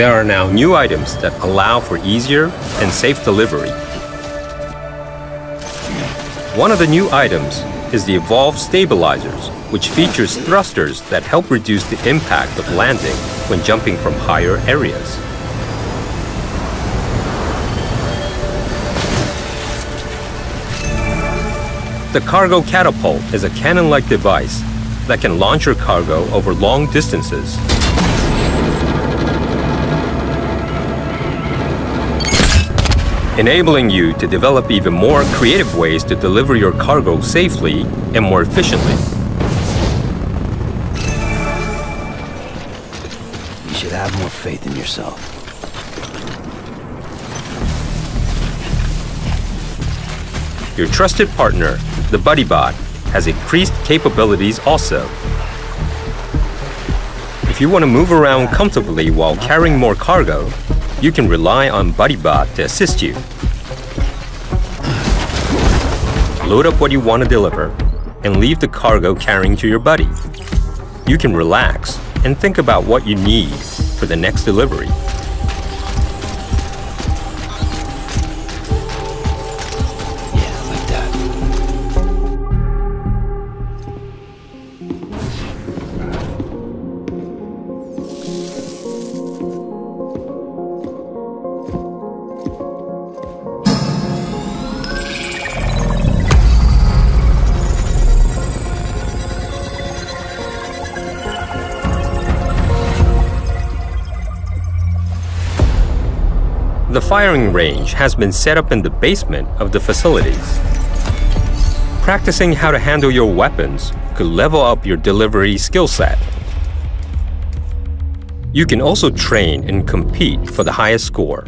There are now new items that allow for easier and safe delivery. One of the new items is the Evolved Stabilizers, which features thrusters that help reduce the impact of landing when jumping from higher areas. The Cargo Catapult is a cannon-like device that can launch your cargo over long distances. Enabling you to develop even more creative ways to deliver your cargo safely and more efficiently. You should have more faith in yourself. Your trusted partner, the BuddyBot, has increased capabilities also. If you want to move around comfortably while carrying more cargo, you can rely on BuddyBot to assist you. Load up what you want to deliver and leave the cargo carrying to your buddy. You can relax and think about what you need for the next delivery. The firing range has been set up in the basement of the facilities. Practicing how to handle your weapons could level up your delivery skill set. You can also train and compete for the highest score.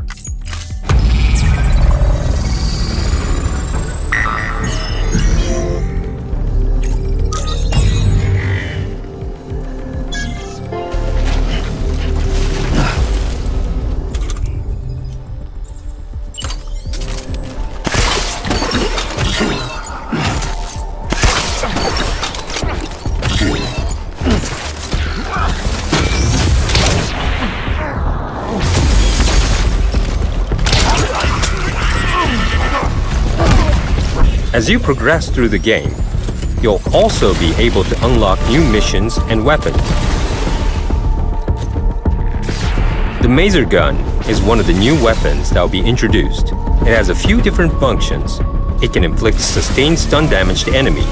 As you progress through the game, you'll also be able to unlock new missions and weapons. The Maser Gun is one of the new weapons that will be introduced. It has a few different functions. It can inflict sustained stun damage to enemies.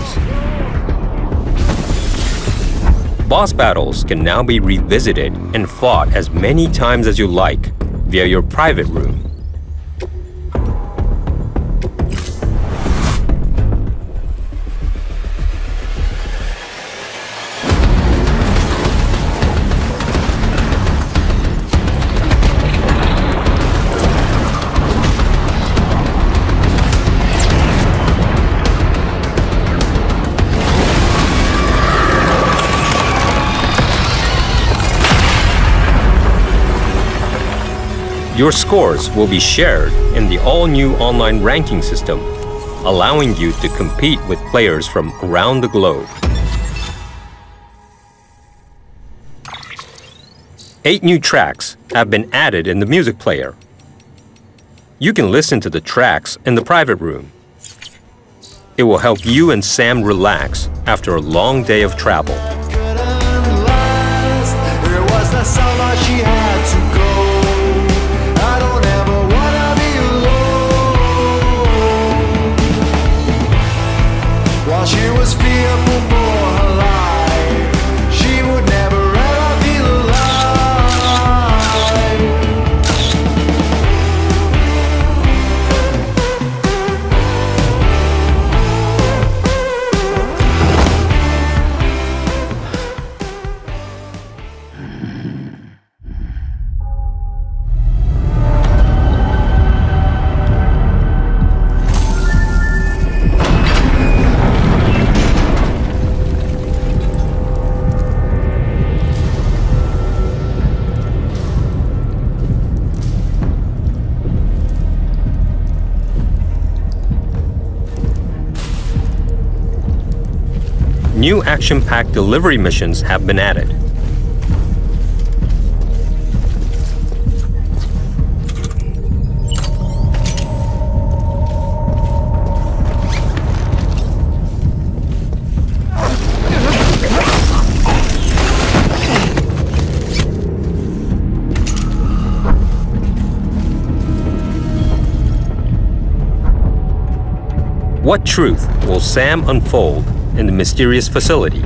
Boss battles can now be revisited and fought as many times as you like via your private room. Your scores will be shared in the all-new online ranking system, allowing you to compete with players from around the globe. 8 new tracks have been added in the music player. You can listen to the tracks in the private room. It will help you and Sam relax after a long day of travel. New action-packed delivery missions have been added. What truth will Sam unfold in the mysterious facility?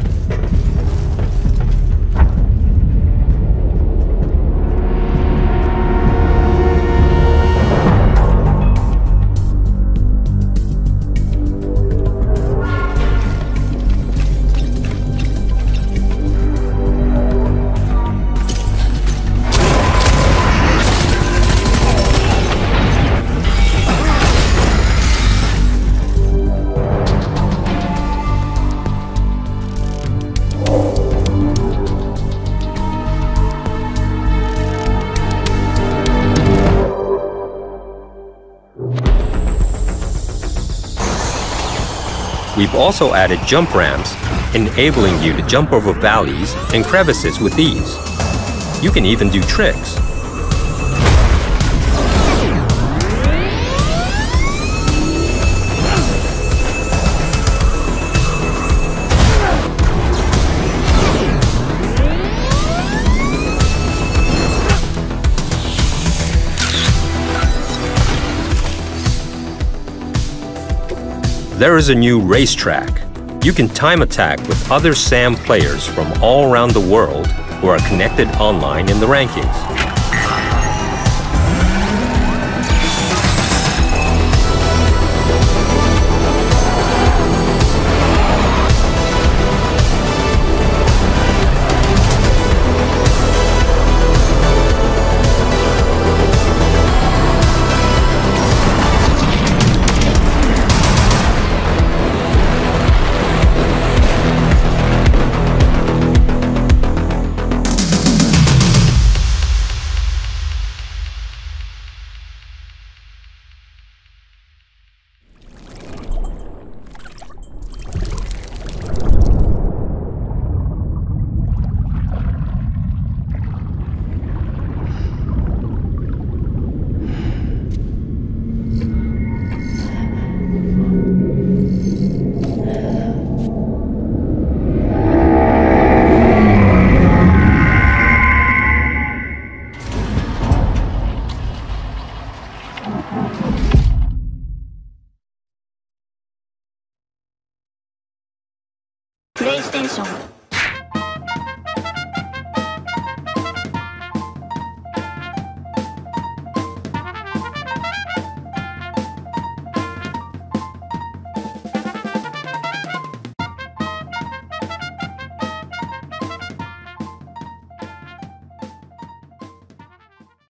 We've also added jump ramps, enabling you to jump over valleys and crevices with ease. You can even do tricks. There is a new racetrack. You can time attack with other SAM players from all around the world who are connected online in the rankings. PlayStation